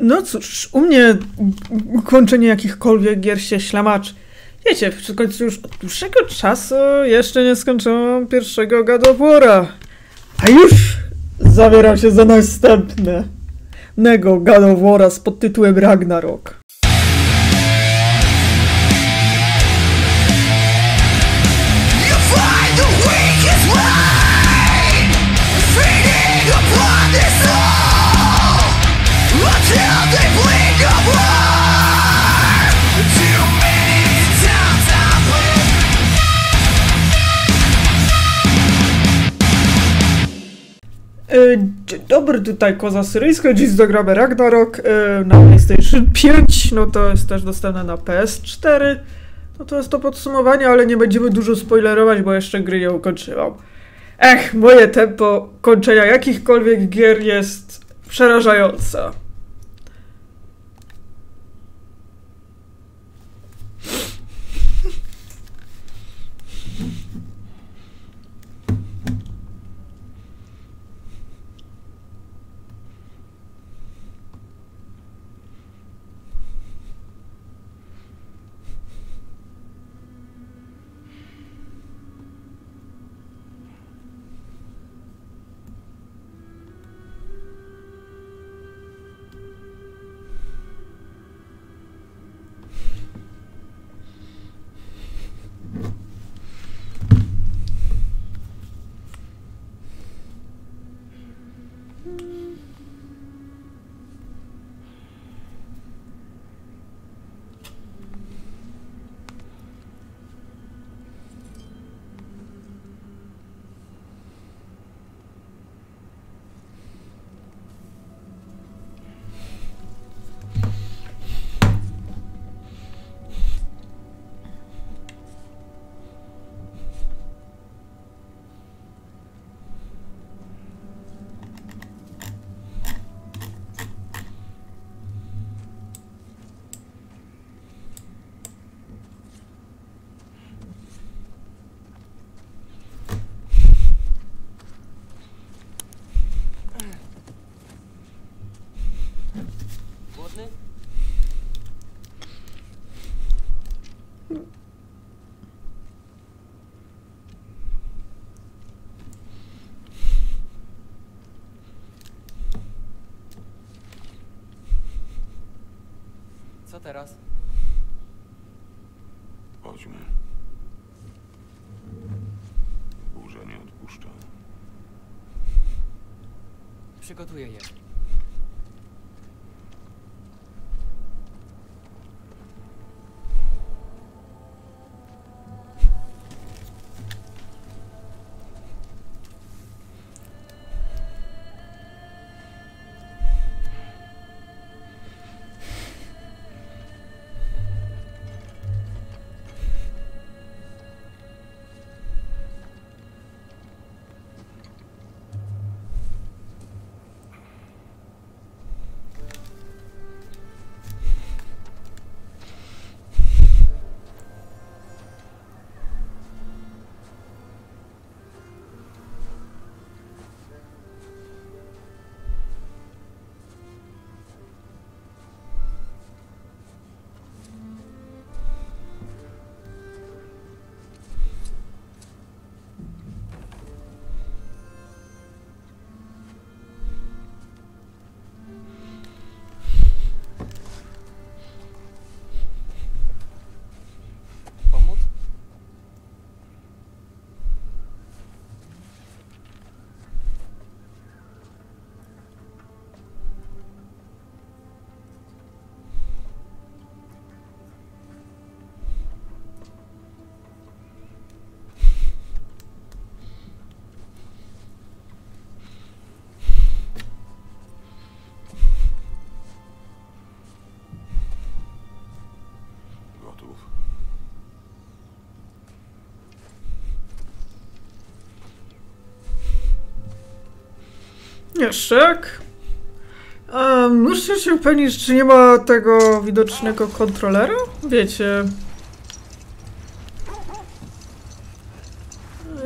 No cóż, u mnie kończenie jakichkolwiek gier się ślamaczy. Wiecie, w końcu już od dłuższego czasu jeszcze nie skończyłam pierwszego God of War'a, a już zabieram się za następnego God of War'a z podtytułem Ragnarok. Dzień dobry, tutaj Koza Syryjska, dziś zagramy Ragnarok na PlayStation 5, no to jest też dostępne na PS4. No to jest to podsumowanie, ale nie będziemy dużo spoilerować, bo jeszcze gry nie ukończyłam. Ech, moje tempo kończenia jakichkolwiek gier jest przerażające. Co teraz? Chodźmy. Burza nie odpuszcza. Przygotuję je. Mieszek. Muszę się upewnić, czy nie ma tego widocznego kontrolera? Wiecie.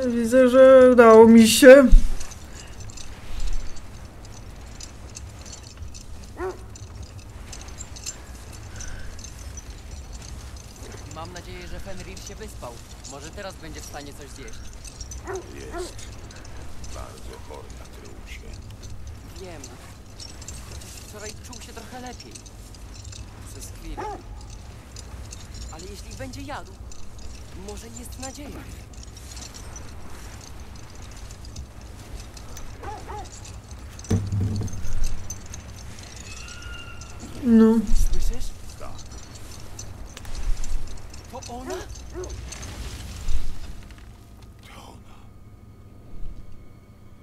Widzę, że udało mi się. Mam nadzieję, że Fenrir się wyspał. Może teraz będzie w stanie coś zjeść. Jest. Bardzo chory na tyłu się. Wiem. Wczoraj czuł się trochę lepiej. Przez chwilę. Ale jeśli będzie jadł, może jest nadzieja. No. Słyszysz? Tak. To ona? To ona.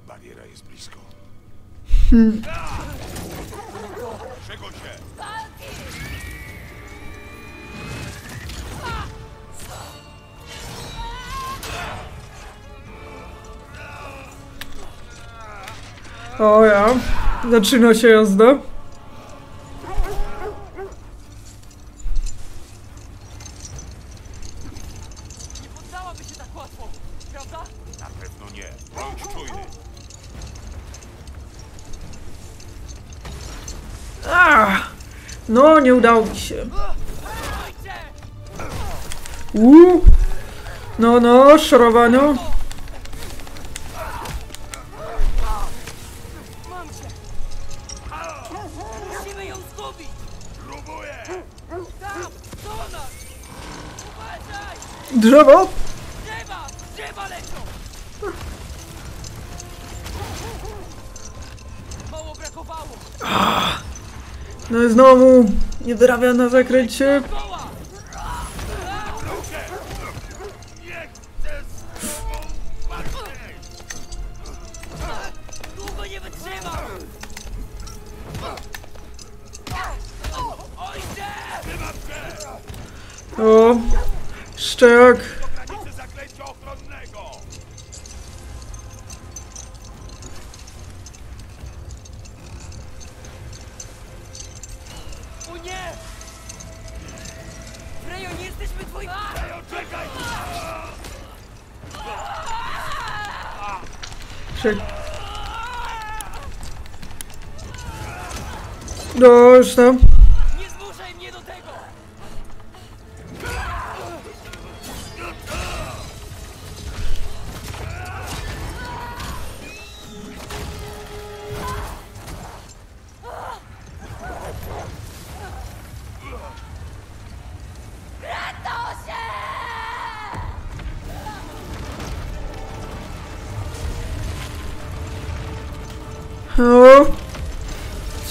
Bariera jest blisko. Czego się? O ja. Zaczyna się jazda. No, nie udało mi się. No, no, szarowano. Musimy ją zgubić. Drzewo? Drzewa lecą. Mało brakowało. No i znowu niewyrabia na zakręcie. Długo nie wytrzymam. O, szczek. No, już tam. Nie zmuszaj mnie do tego.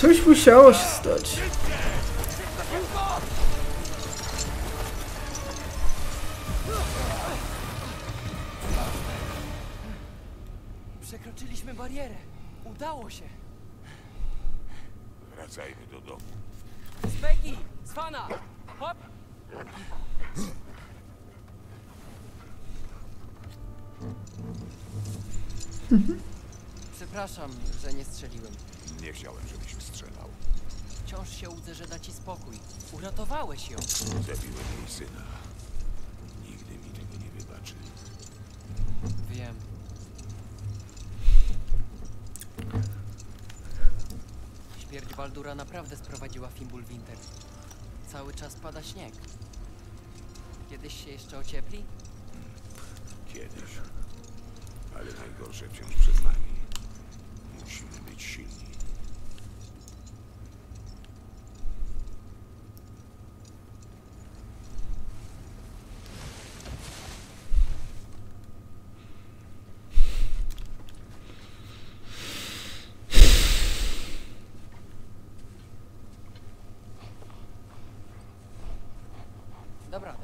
Coś musiało się stać. Przekroczyliśmy barierę. Udało się. Wracajmy do domu. Speki, Svana, hop! Przepraszam, że nie strzeliłem. Nie chciałem, żebyś strzelał. Wciąż się łudzę, że da ci spokój. Uratowałeś ją. Zabiłem jej syna. Nigdy mi tego nie wybaczy. Wiem. Śmierć Baldura naprawdę sprowadziła Fimbulwinter. Cały czas pada śnieg. Kiedyś się jeszcze ociepli? Kiedyś. Ale najgorsze wciąż przed nami. Musimy być silni. Dobra.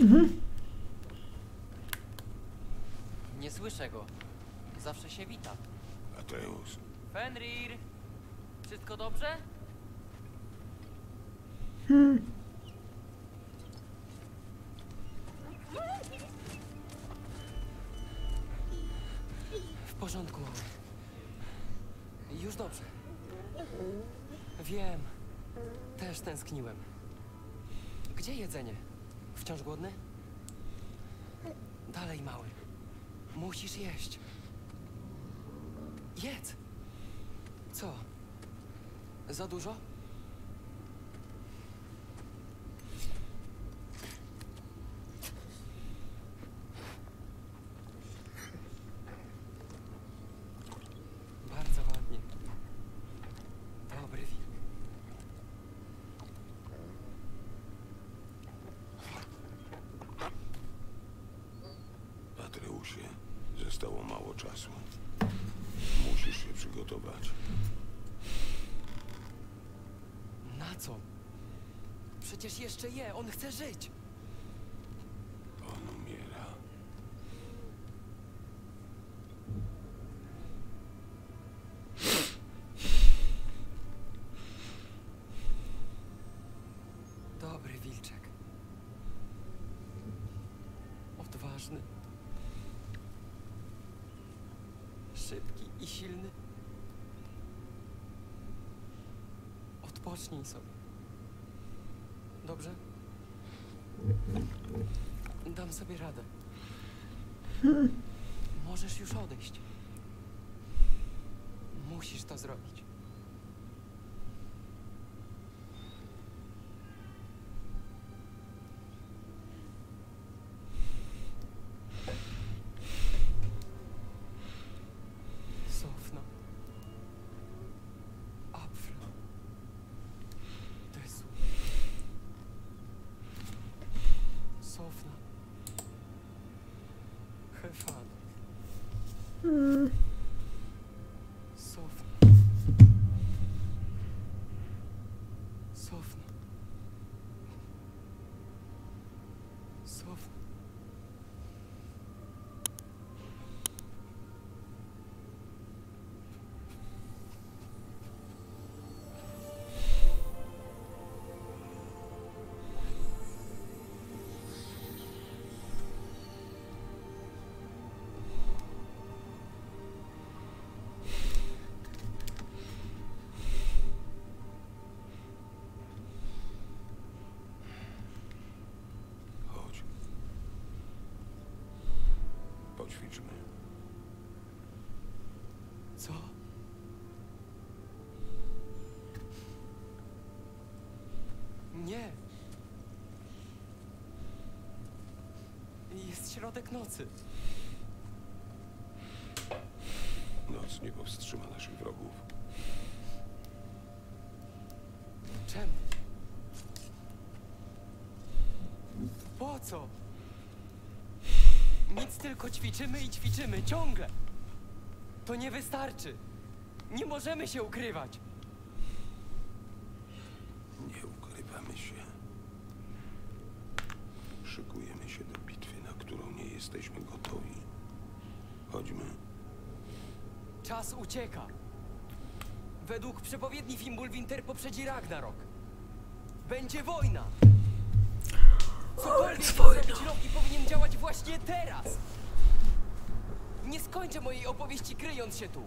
Mhm. Nie słyszę go. Zawsze się wita. Mateusz. Fenrir! Wszystko dobrze? W porządku. Już dobrze. Wiem. Też tęskniłem. Gdzie jedzenie? Wciąż głodny? Dalej, mały. Musisz jeść. Jedz! Co? Za dużo? Bardzo ładnie. Dobry win. Atreusie, zostało mało czasu. Musisz się przygotować. Na co? Przecież jeszcze je, on chce żyć. On umiera. Dobry wilczek. Odważny. Szybki i silny. Odpocznij sobie. Dobrze? Dam sobie radę. Możesz już odejść. Musisz to zrobić. Ćwiczmy. Co? Nie. Jest środek nocy. Noc nie powstrzyma naszych wrogów. Czemu? Po co? Nic, tylko ćwiczymy i ćwiczymy, ciągle. To nie wystarczy. Nie możemy się ukrywać. Nie ukrywamy się. Szykujemy się do bitwy, na którą nie jesteśmy gotowi. Chodźmy. Czas ucieka. Według przepowiedni Fimbulwinter poprzedzi Ragnarok. Będzie wojna. Loki powinien działać właśnie teraz! Nie skończę mojej opowieści kryjąc się tu.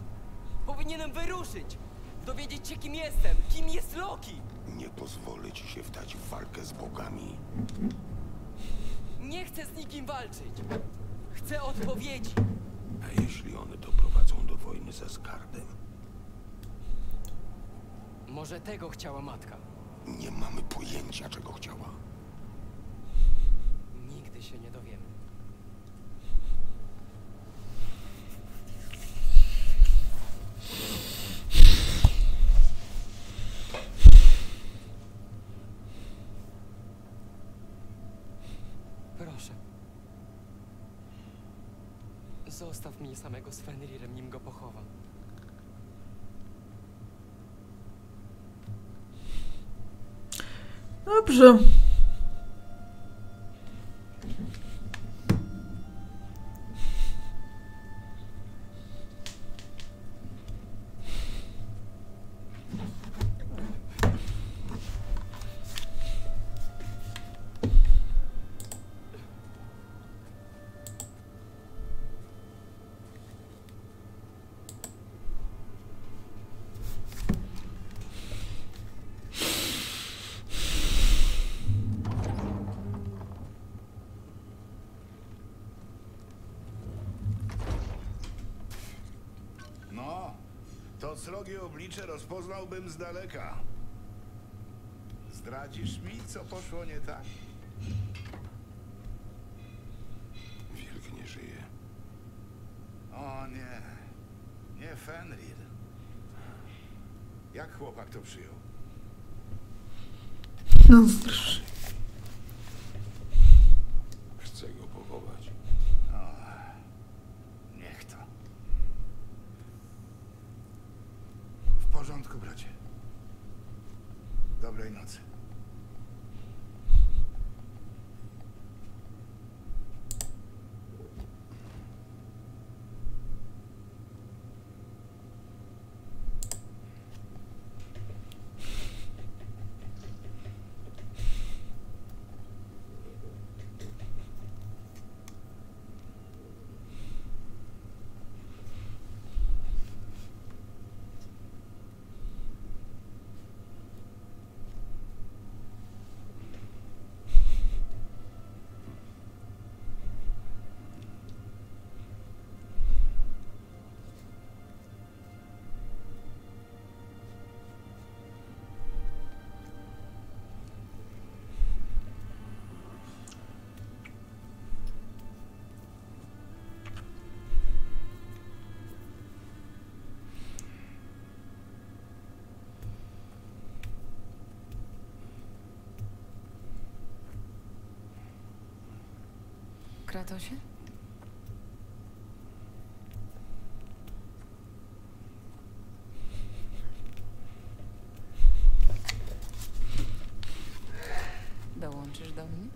Powinienem wyruszyć, dowiedzieć się, kim jestem, kim jest Loki. Nie pozwolę ci się wdać w walkę z bogami. Nie chcę z nikim walczyć. Chcę odpowiedzi. A jeśli one doprowadzą do wojny ze Skardem? Może tego chciała matka. Nie mamy pojęcia, czego chciała. Się nie dowiemy. Proszę. Zostaw mnie samego z Fenrirem, nim go pochowam. Dobrze. srogie oblicze rozpoznałbym z daleka. Zdradzisz mi, co poszło nie tak? Wilk nie żyje. O nie. Nie Fenrir. Jak chłopak to przyjął? No proszę. Chcę go powołać. O, niech to. W porządku, bracie. Dobrej nocy. Kratosie? Dołączysz do mnie?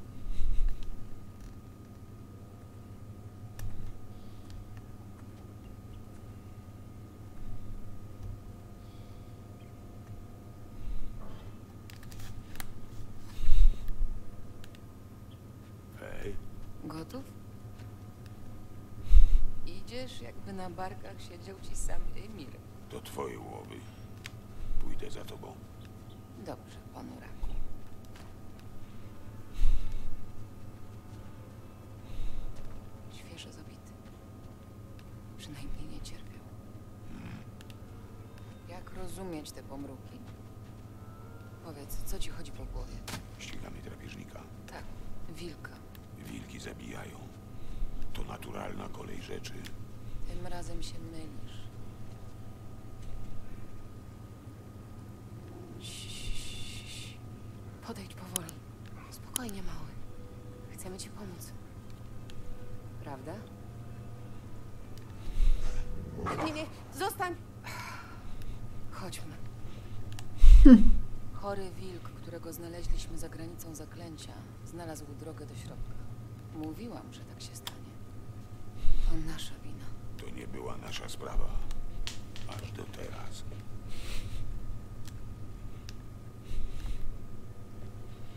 Gotów? Idziesz, jakby na barkach siedział ci sam Emir. To twoje łowy. Pójdę za tobą. Dobrze, panu raku. Świeżo zabity. Przynajmniej nie cierpiał. Jak rozumieć te pomruki? Powiedz, co ci chodzi po głowie? Ścigamy drapieżnika. Tak, wilka. Wilki zabijają. To naturalna kolej rzeczy. Tym razem się mylisz. Podejdź powoli. Spokojnie, mały. Chcemy ci pomóc. Prawda? Nie, zostań! Chodźmy. Chory wilk, którego znaleźliśmy za granicą zaklęcia, znalazł drogę do środka. Mówiłam, że tak się stanie. To nasza wina. To nie była nasza sprawa. Aż do teraz.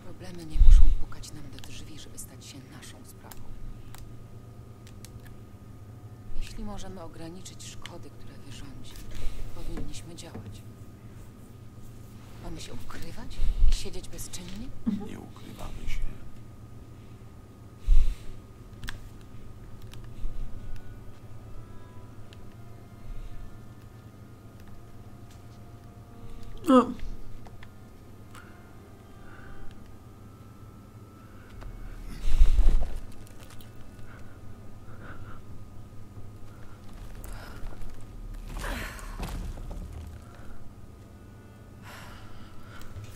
Problemy nie muszą pukać nam do drzwi, żeby stać się naszą sprawą. Jeśli możemy ograniczyć szkody, które wyrządzi, powinniśmy działać. Mamy się ukrywać i siedzieć bezczynnie? Nie ukrywamy się. O.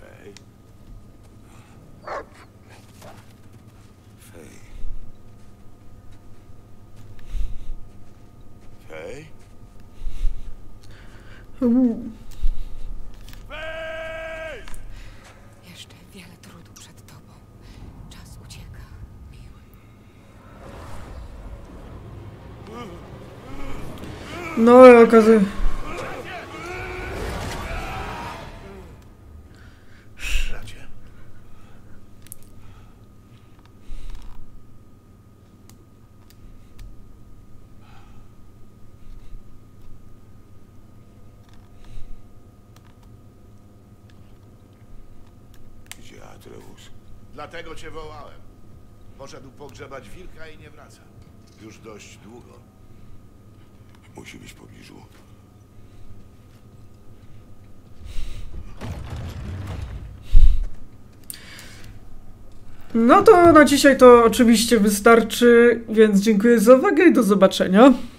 Hej. Hej. Hej. No i okazuje. Atreus. Dlatego cię wołałem. Poszedł pogrzebać wilka i nie wraca. Już dość długo. Musi być w pobliżu. No to na dzisiaj to oczywiście wystarczy, więc dziękuję za uwagę i do zobaczenia.